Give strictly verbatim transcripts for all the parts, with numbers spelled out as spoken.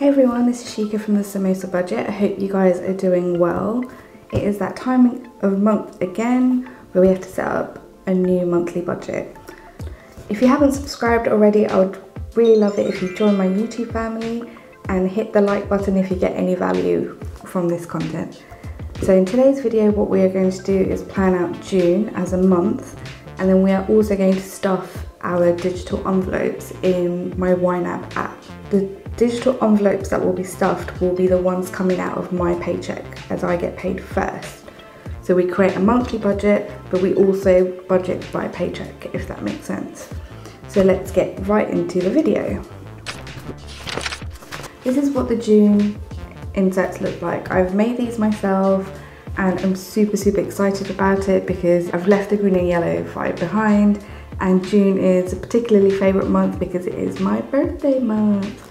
Hey everyone, this is Shika from the Samosa Budget. I hope you guys are doing well. It is that time of month again where we have to set up a new monthly budget. If you haven't subscribed already, I would really love it if you join my YouTube family and hit the like button if you get any value from this content. So in today's video, what we are going to do is plan out June as a month, and then we are also going to stuff our digital envelopes in my Y NAB app. The digital envelopes that will be stuffed will be the ones coming out of my paycheck as I get paid first. So we create a monthly budget, but we also budget by paycheck, if that makes sense. So let's get right into the video. This is what the June inserts look like. I've made these myself and I'm super, super excited about it because I've left the green and yellow fight behind, and June is a particularly favourite month because it is my birthday month.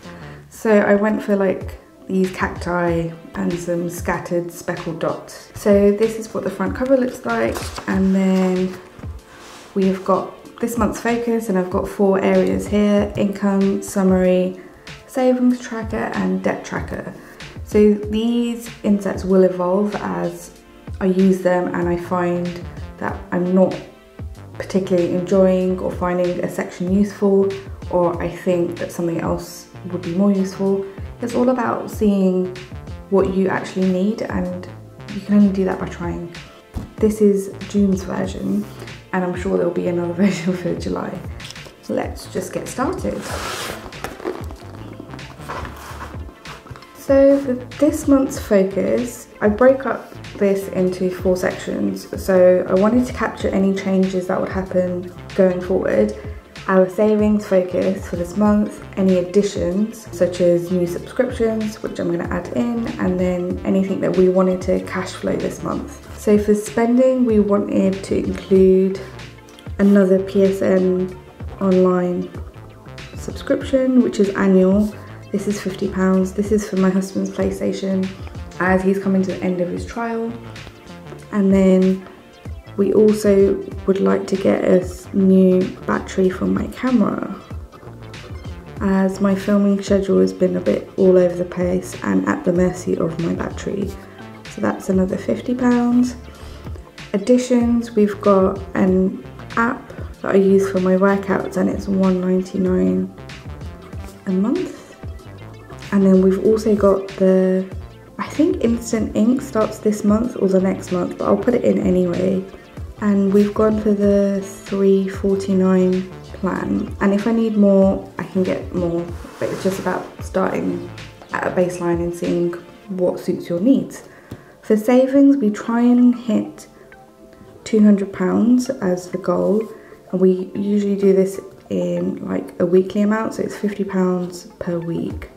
So I went for like these cacti and some scattered speckled dots. So this is what the front cover looks like, and then we've got this month's focus, and I've got four areas here: income, summary, savings tracker and debt tracker. So these inserts will evolve as I use them and I find that I'm not particularly enjoying or finding a section useful, or I think that something else would be more useful. It's all about seeing what you actually need, and you can only do that by trying. This is June's version, and I'm sure there'll be another version for July. So let's just get started. So for this month's focus, I break up this into four sections. So I wanted to capture any changes that would happen going forward. Our savings focus for this month, any additions such as new subscriptions, which I'm going to add in, and then anything that we wanted to cash flow this month. So for spending, we wanted to include another P S N online subscription, which is annual. This is fifty pounds. This is for my husband's PlayStation as he's coming to the end of his trial. And then we also would like to get a new battery for my camera, as my filming schedule has been a bit all over the place and at the mercy of my battery. So that's another fifty pounds. Additions, we've got an app that I use for my workouts, and it's one ninety-nine a month. And then we've also got the, I think Instant Ink starts this month or the next month, but I'll put it in anyway. And we've gone for the three forty-nine plan, and if I need more I can get more, but it's just about starting at a baseline and seeing what suits your needs. For savings, we try and hit two hundred pounds as the goal, and we usually do this in like a weekly amount, so it's fifty pounds per week,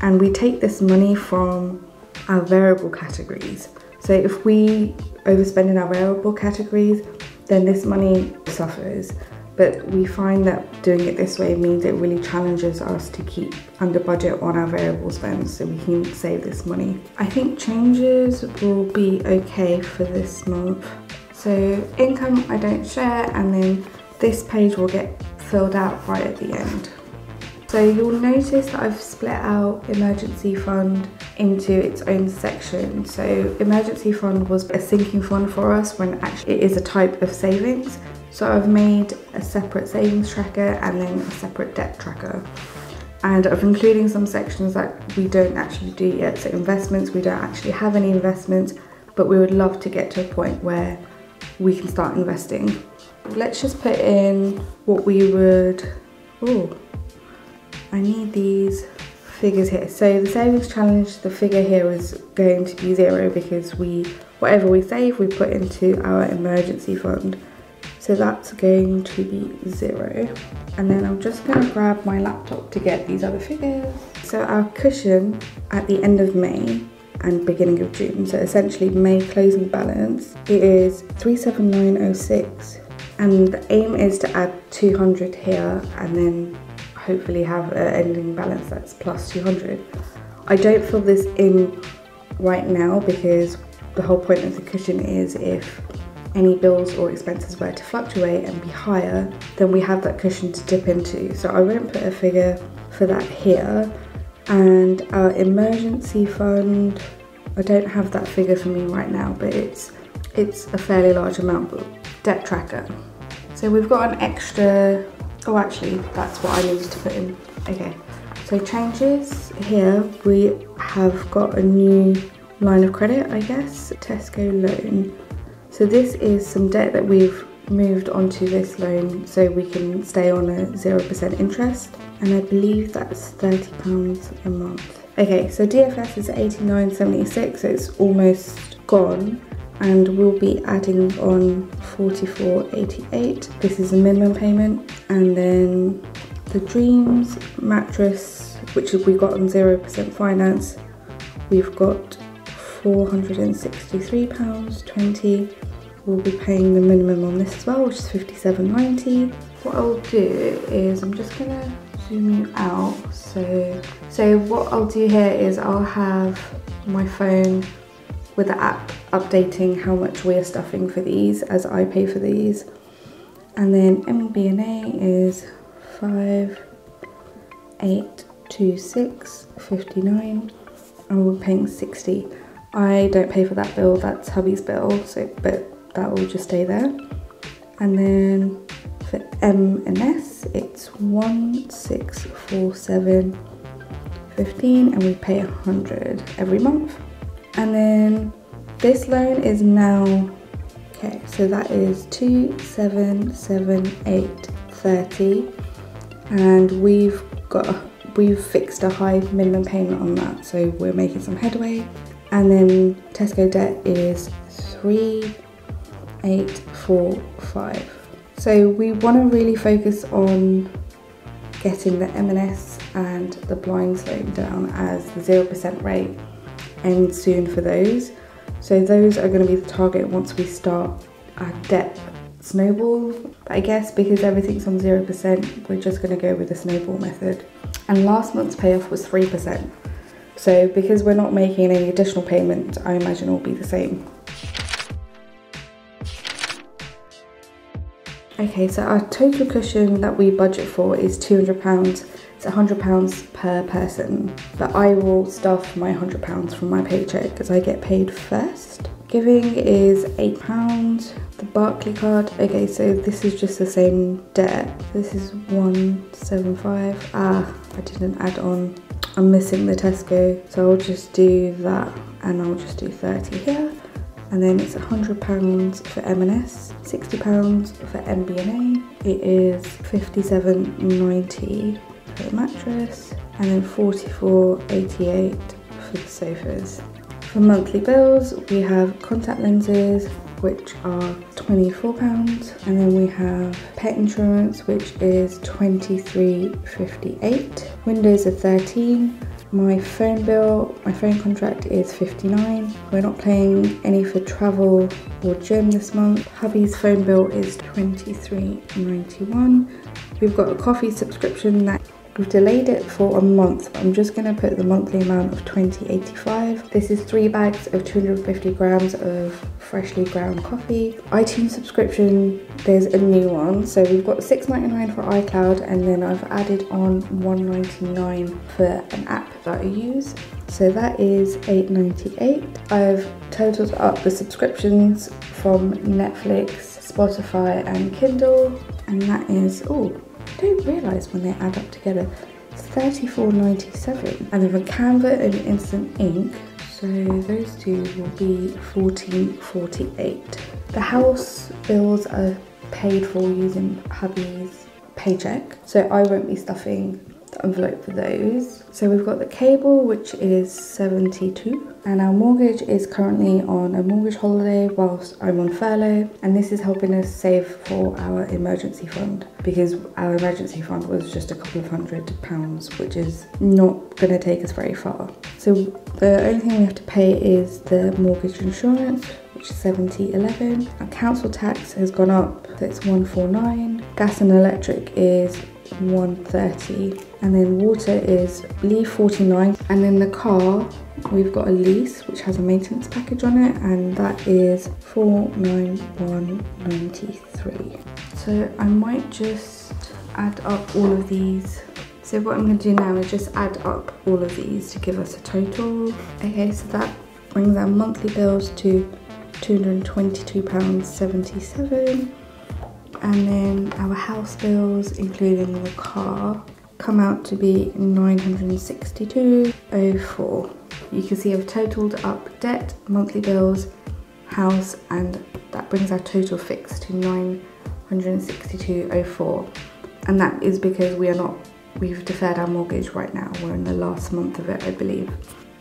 and we take this money from our variable categories. So if we overspend in our variable categories, then this money suffers. But we find that doing it this way means it really challenges us to keep under budget on our variable spends, so we can save this money. I think changes will be okay for this month. So income I don't share, and then this page will get filled out right at the end. So you'll notice that I've split out emergency fund into its own section. So emergency fund was a sinking fund for us when actually it is a type of savings. So I've made a separate savings tracker and then a separate debt tracker. And I've including some sections that we don't actually do yet. So investments, we don't actually have any investments, but we would love to get to a point where we can start investing. Let's just put in what we would, ooh. I need these figures here. So the savings challenge, the figure here is going to be zero because we, whatever we save, we put into our emergency fund. So that's going to be zero. And then I'm just gonna grab my laptop to get these other figures. So our cushion at the end of May and beginning of June, so essentially May closing balance, it is three seven nine oh six. And the aim is to add two hundred here, and then hopefully have an ending balance that's plus two hundred. I don't fill this in right now because the whole point of the cushion is if any bills or expenses were to fluctuate and be higher, then we have that cushion to dip into. So I won't put a figure for that here, And our emergency fund, I don't have that figure for me right now, but it's it's a fairly large amount. But debt tracker. So we've got an extra, oh actually that's what I needed to put in. Okay, so changes here, we have got a new line of credit, I guess, Tesco loan. So this is some debt that we've moved onto this loan so we can stay on a zero percent interest. And I believe that's thirty pounds a month. Okay, so D F S is eighty-nine seventy-six, so it's almost gone. And we'll be adding on forty-four eighty-eight. This is the minimum payment. And then the Dreams mattress, which we got on zero percent finance, we've got four hundred sixty-three pounds twenty. We'll be paying the minimum on this as well, which is fifty-seven ninety. What I'll do is I'm just gonna zoom you out. So, so what I'll do here is I'll have my phone with the app updating how much we are stuffing for these as I pay for these. And then M B N A is five eight two six fifty-nine, and we're paying sixty. I don't pay for that bill, that's hubby's bill, so but that will just stay there. And then for M and S it's one six four seven fifteen, and we pay one hundred every month. And then this loan is now, okay, so that is two seven seven eight thirty, and we've got we've fixed a high minimum payment on that, so we're making some headway. And then Tesco debt is three eight four five. So we want to really focus on getting the M and S and the blinds loan down as the zero percent rate ends soon for those. So those are going to be the target once we start our debt snowball. But I guess because everything's on zero percent, we're just going to go with the snowball method. And last month's payoff was three percent. So because we're not making any additional payments, I imagine it will be the same. Okay, so our total cushion that we budget for is two hundred pounds. It's one hundred pounds per person, but I will stuff my one hundred pounds from my paycheck because I get paid first. Giving is eight pounds. The Barclay card, okay, so this is just the same debt. This is one seven five. Ah, I didn't add on. I'm missing the Tesco, so I'll just do that, and I'll just do thirty here. And then it's one hundred pounds for M and S, sixty pounds for M B N A. It is fifty-seven ninety for the mattress, and then forty-four eighty-eight for the sofas. For monthly bills, we have contact lenses, which are twenty-four pounds, and then we have pet insurance, which is twenty-three fifty-eight. Windows are thirteen. My phone bill, my phone contract is fifty-nine. We're not paying any for travel or gym this month. Hubby's phone bill is twenty-three ninety-one. We've got a coffee subscription that we've delayed it for a month, but I'm just gonna put the monthly amount of twenty eighty-five. This is three bags of two hundred fifty grams of freshly ground coffee. iTunes subscription, there's a new one. So we've got six ninety-nine for iCloud, and then I've added on one ninety-nine for an app that I use. So that is eight ninety-eight. I've totaled up the subscriptions from Netflix, Spotify, and Kindle. And that is, oh, I don't realise when they add up together, it's thirty-four ninety-seven. And then for Canva and Instant Ink, so those two will be fourteen forty-eight. The house bills are paid for using hubby's paycheck, so I won't be stuffing the envelope for those. So we've got the cable, which is seventy-two, and our mortgage is currently on a mortgage holiday whilst I'm on furlough, and this is helping us save for our emergency fund, because our emergency fund was just a couple of hundred pounds, which is not going to take us very far. So the only thing we have to pay is the mortgage insurance, which is seventy eleven. Our council tax has gone up, so it's one forty-nine. Gas and electric is one thirty, and then water is leave forty-nine. And then the car, we've got a lease which has a maintenance package on it, and that is four ninety-one ninety-three. So I might just add up all of these So what I'm going to do now is just add up all of these to give us a total. Okay, so that brings our monthly bills to two hundred twenty-two pounds seventy-seven, and then our house bills including the car come out to be nine hundred sixty-two pounds oh four. You can see I've totaled up debt, monthly bills, house, and that brings our total fixed to nine hundred sixty-two pounds oh four, and that is because we are not we've deferred our mortgage right now. We're in the last month of it, I believe.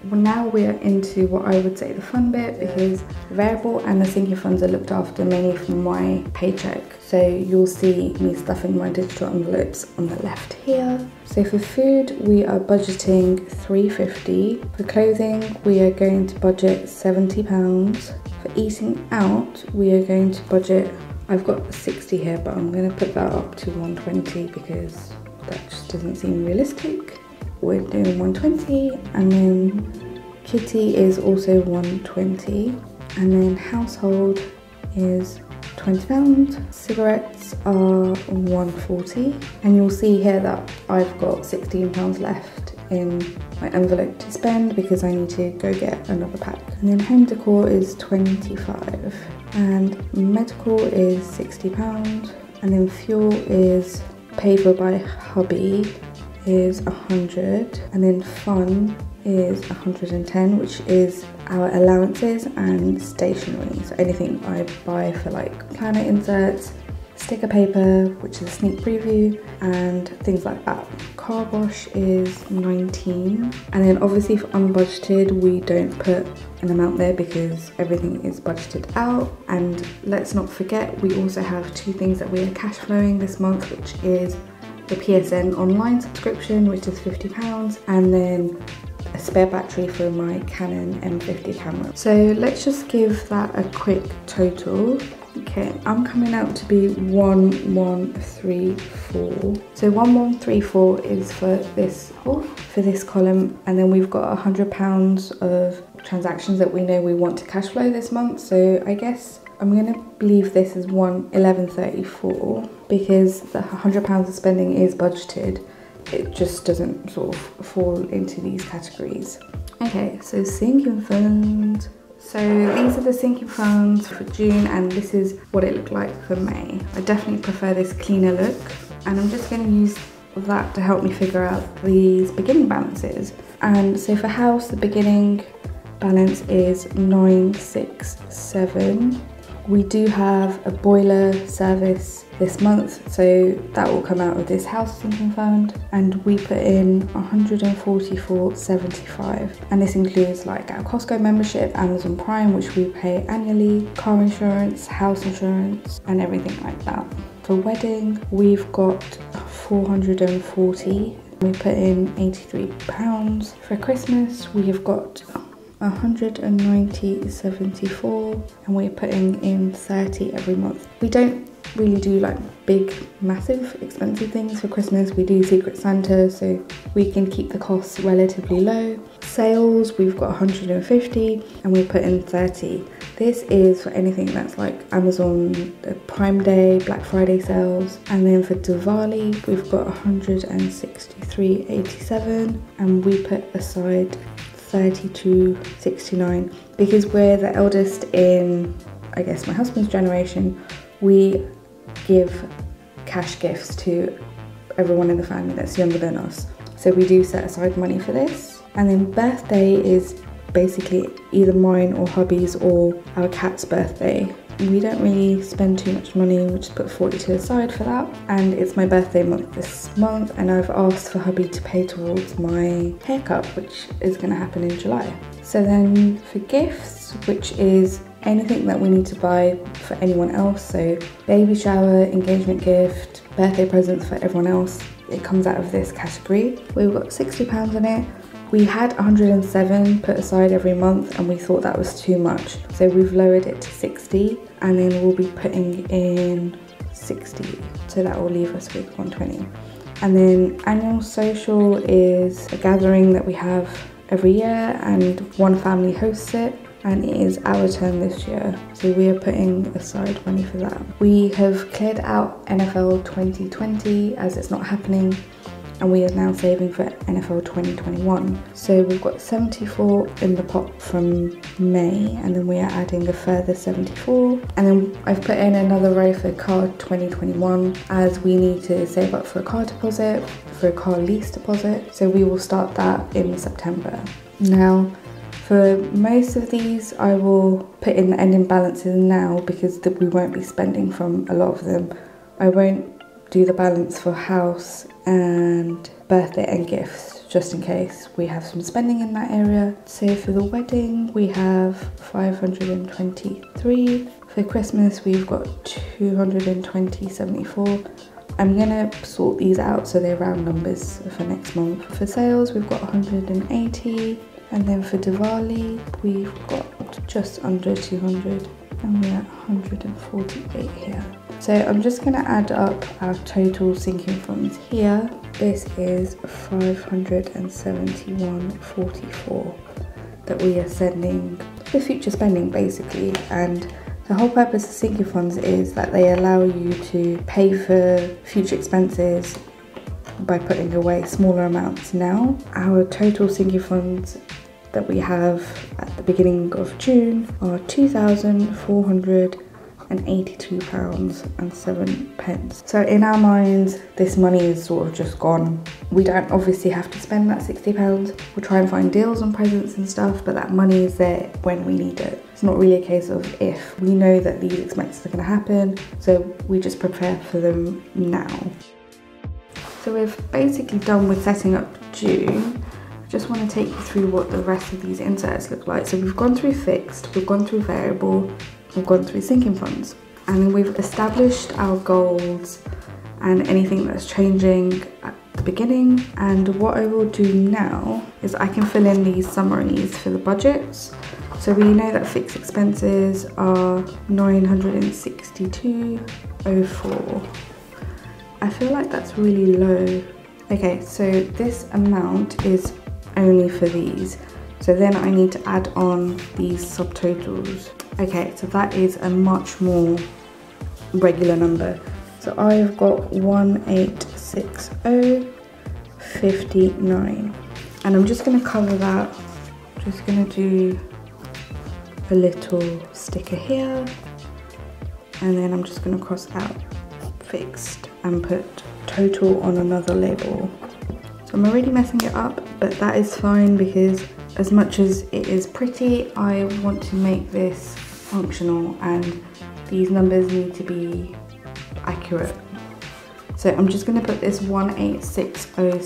Well, now we are into what I would say the fun bit, because the variable and the sinking funds are looked after mainly from my paycheck. So you'll see me stuffing my digital envelopes on the left here. So for food, we are budgeting three pounds fifty. For clothing, we are going to budget seventy pounds. For eating out, we are going to budget, I've got sixty here, but I'm going to put that up to one hundred twenty because that just doesn't seem realistic. We're doing one hundred twenty, and then kitty is also one hundred twenty, and then household is twenty pounds. Cigarettes are one hundred forty, and you'll see here that I've got sixteen pounds left in my envelope to spend because I need to go get another pack. And then home decor is twenty-five, and medical is sixty pounds, and then fuel is paid for by hubby is one hundred, and then fun is one hundred ten, which is our allowances and stationery, so anything I buy for like planner inserts, sticker paper, which is a sneak preview, and things like that. Car wash is nineteen, and then obviously for unbudgeted we don't put an amount there because everything is budgeted out. And let's not forget we also have two things that we are cash flowing this month, which is the P S N online subscription, which is fifty pounds, and then a spare battery for my Canon M fifty camera. So let's just give that a quick total. Okay, I'm coming out to be one one three four. So one one three four is for this for this column, and then we've got one hundred pounds of transactions that we know we want to cash flow this month. So I guess I'm gonna leave this as one eleven thirty-four because the one hundred pounds of spending is budgeted. It just doesn't sort of fall into these categories. Okay, so sinking fund. So these are the sinking funds for June, and this is what it looked like for May. I definitely prefer this cleaner look, and I'm just gonna use that to help me figure out these beginning balances. And so for house, the beginning balance is nine six seven. We do have a boiler service this month, so that will come out of this house sinking fund, and we put in one hundred forty-four pounds seventy-five, and this includes like our Costco membership, Amazon Prime, which we pay annually, car insurance, house insurance, and everything like that. For wedding, we've got four hundred forty, we put in eighty-three pounds. For Christmas, we have got one hundred ninety seventy-four, and we're putting in thirty every month. We don't really do like big massive expensive things for Christmas. We do Secret Santa, so we can keep the costs relatively low. Sales, we've got one hundred fifty, and we put in thirty. This is for anything that's like Amazon Prime Day, Black Friday sales. And then for Diwali, we've got one hundred sixty-three pounds eighty-seven, and we put aside thirty-two pounds sixty-nine, because we're the eldest in, I guess, my husband's generation. We give cash gifts to everyone in the family that's younger than us, so we do set aside money for this. And then birthday is basically either mine or hubby's or our cat's birthday. We don't really spend too much money, we just put forty to the side for that. And it's my birthday month this month, and I've asked for hubby to pay towards my haircut, which is going to happen in July. So then for gifts, which is anything that we need to buy for anyone else, so baby shower, engagement gift, birthday presents for everyone else, it comes out of this category. We've got sixty pounds in it. We had one hundred seven put aside every month, and we thought that was too much, so we've lowered it to sixty, and then we'll be putting in sixty, so that will leave us with one hundred twenty. And then annual social is a gathering that we have every year, and one family hosts it, and it is our turn this year, so we are putting aside money for that. We have cleared out N F L twenty twenty as it's not happening, and we are now saving for N F L twenty twenty-one. So we've got seventy-four in the pot from May, and then we are adding a further seventy-four, and then I've put in another row for car twenty twenty-one as we need to save up for a car deposit, for a car lease deposit, so we will start that in September. Now for most of these I will put in the ending balances now because that we won't be spending from a lot of them. I won't do the balance for house and birthday and gifts just in case we have some spending in that area. So for the wedding we have five hundred twenty-three, for Christmas we've got two hundred twenty point seven four. I'm gonna sort these out so they're round numbers for next month. For sales we've got one hundred eighty, and then for Diwali we've got just under two hundred, and we're at one hundred forty-eight here. So I'm just going to add up our total sinking funds here. This is five hundred seventy-one point four four that we are sending for future spending basically, and the whole purpose of sinking funds is that they allow you to pay for future expenses by putting away smaller amounts now. Our total sinking funds that we have at the beginning of June are two thousand four hundred eighty-two pounds and seven pence. So in our minds this money is sort of just gone. We don't obviously have to spend that sixty pounds. We'll try and find deals on presents and stuff, but that money is there when we need it. It's not really a case of if. We know that these expenses are going to happen, so we just prepare for them now. So we've basically done with setting up June. Just want to take you through what the rest of these inserts look like. So we've gone through fixed, we've gone through variable, we've gone through sinking funds, and then we've established our goals and anything that's changing at the beginning. And what I will do now is I can fill in these summaries for the budgets. So we know that fixed expenses are nine hundred sixty-two point oh four. I feel like that's really low. Okay, so this amount is only for these, so then I need to add on these subtotals. Okay, so that is a much more regular number. So I've got one eight six oh point five nine, and I'm just going to cover that. I'm just going to do a little sticker here, and then I'm just going to cross out fixed and put total on another label. So I'm already messing it up, but that is fine because as much as it is pretty, I want to make this functional and these numbers need to be accurate. So I'm just going to put this one eight six oh point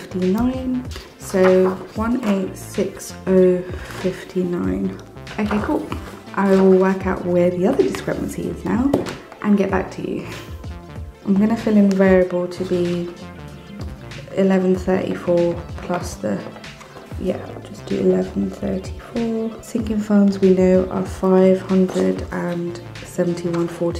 five nine. So one eight six oh point five nine. Okay, cool. I will work out where the other discrepancy is now and get back to you. I'm going to fill in variable to be eleven thirty-four plus the, yeah, just do eleven thirty-four. Sinking funds we know are five hundred seventy-one point four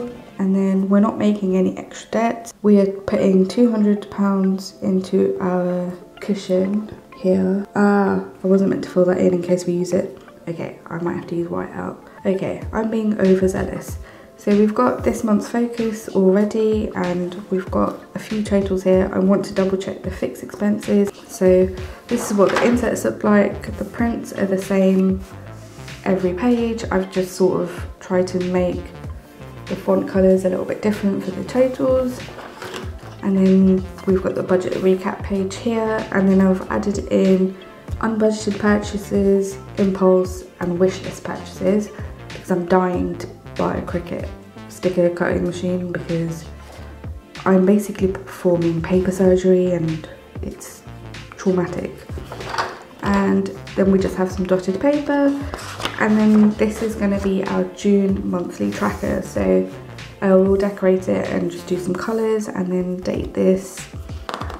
four, and then we're not making any extra debt. We are putting two hundred pounds into our cushion here. Ah, I wasn't meant to fill that in in case we use it. Okay, I might have to use white out. Okay, I'm being overzealous. So we've got this month's focus already, and we've got a few totals here. I want to double check the fixed expenses. So this is what the inserts look like. The prints are the same every page. I've just sort of tried to make the font colours a little bit different for the totals. And then we've got the budget recap page here, and then I've added in unbudgeted purchases, impulse and wish list purchases, because I'm dying to buy a Cricut sticker cutting machine because I'm basically performing paper surgery and it's traumatic. And then we just have some dotted paper, and then this is going to be our June monthly tracker. So I will decorate it and just do some colours and then date this,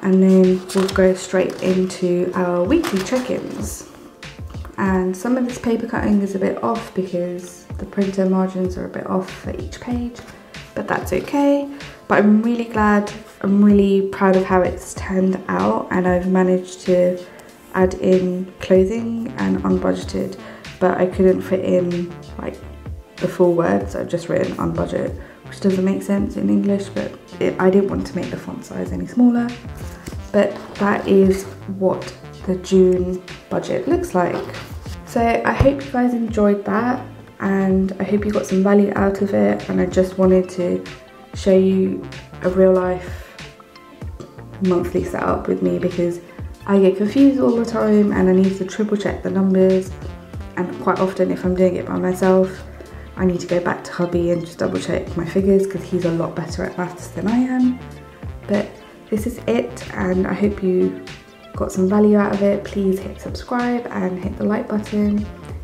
and then we'll go straight into our weekly check-ins. And some of this paper cutting is a bit off because the printer margins are a bit off for each page, but that's okay. But I'm really glad, I'm really proud of how it's turned out, and I've managed to add in clothing and unbudgeted, but I couldn't fit in like the full words. I've just written unbudget, which doesn't make sense in English, but it, I didn't want to make the font size any smaller. but that is what the June budget looks like. So I hope you guys enjoyed that, and I hope you got some value out of it, and I just wanted to show you a real life monthly setup with me, because I get confused all the time and I need to triple check the numbers, and quite often if I'm doing it by myself I need to go back to hubby and just double check my figures because he's a lot better at maths than I am. But this is it, and I hope you got some value out of it. Please hit subscribe and hit the like button,